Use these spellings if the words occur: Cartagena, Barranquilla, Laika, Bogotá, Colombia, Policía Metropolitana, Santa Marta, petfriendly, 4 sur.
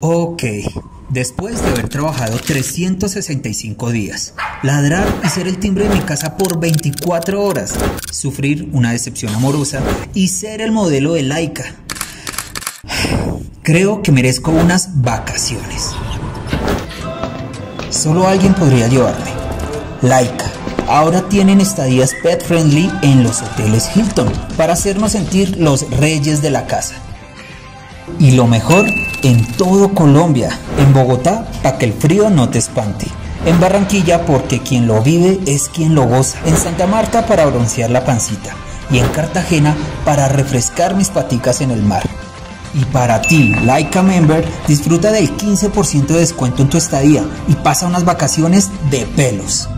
Ok, después de haber trabajado 365 días, ladrar y ser el timbre de mi casa por 24 horas, sufrir una decepción amorosa y ser el modelo de Laika, creo que merezco unas vacaciones. Solo alguien podría llevarme. Laika, ahora tienen estadías pet friendly en los hoteles Hilton para hacernos sentir los reyes de la casa. Y lo mejor, en todo Colombia, en Bogotá para que el frío no te espante, en Barranquilla porque quien lo vive es quien lo goza, en Santa Marta para broncear la pancita y en Cartagena para refrescar mis paticas en el mar. Y para ti, Laika Member, disfruta del 15% de descuento en tu estadía y pasa unas vacaciones de pelos.